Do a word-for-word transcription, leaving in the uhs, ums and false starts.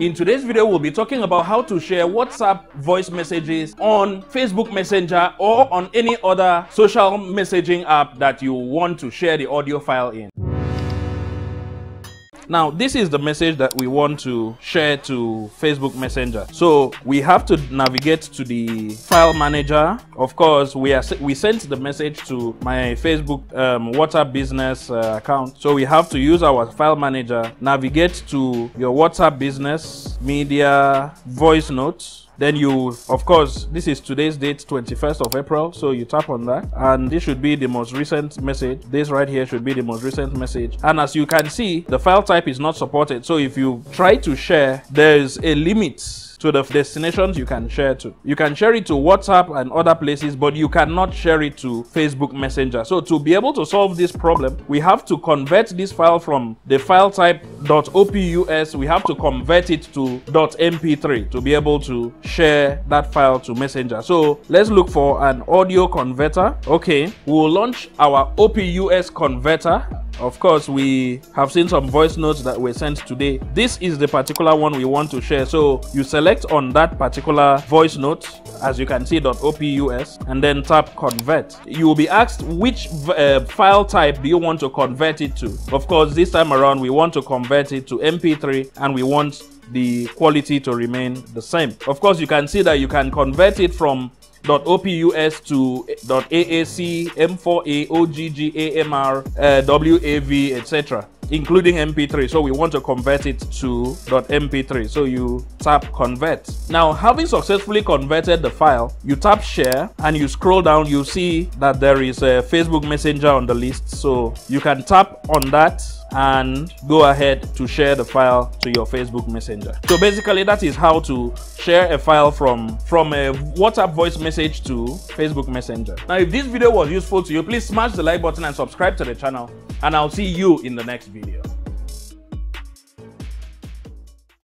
In today's video, we'll be talking about how to share WhatsApp voice messages on Facebook Messenger or on any other social messaging app that you want to share the audio file in. Now, this is the message that we want to share to Facebook Messenger. So we have to navigate to the File Manager. Of course, we are we sent the message to my Facebook um, WhatsApp Business uh, account. So we have to use our File Manager, navigate to your WhatsApp Business, Media, Voice Notes. Then you, of course, this is today's date, twenty-first of April. So you tap on that and this should be the most recent message. This right here should be the most recent message. And as you can see, the file type is not supported. So if you try to share, there's a limit to the destinations you can share to. You can share it to WhatsApp and other places, but you cannot share it to Facebook Messenger. So to be able to solve this problem, we have to convert this file from the file type .opus, we have to convert it to .m p three to be able to share that file to Messenger. So let's look for an audio converter. Okay, we'll launch our opus converter. Of course, we have seen some voice notes that were sent today. This is the particular one we want to share. So you select on that particular voice note, as you can see, .opus, and then tap convert. You will be asked which uh, file type do you want to convert it to. Of course, this time around, we want to convert it to M P three and we want the quality to remain the same. Of course, you can see that you can convert it from .opus to .aac, m four a, ogg, amr, uh, wav, et cetera, including M P three. So we want to convert it to .M P three. So you tap convert. Now, having successfully converted the file, you tap share and you scroll down, you see that there is a Facebook Messenger on the list. So you can tap on that and go ahead to share the file to your Facebook Messenger. So basically, that is how to share a file from from a WhatsApp voice message to Facebook Messenger. Now, if this video was useful to you, please smash the like button and subscribe to the channel, and I'll see you in the next video.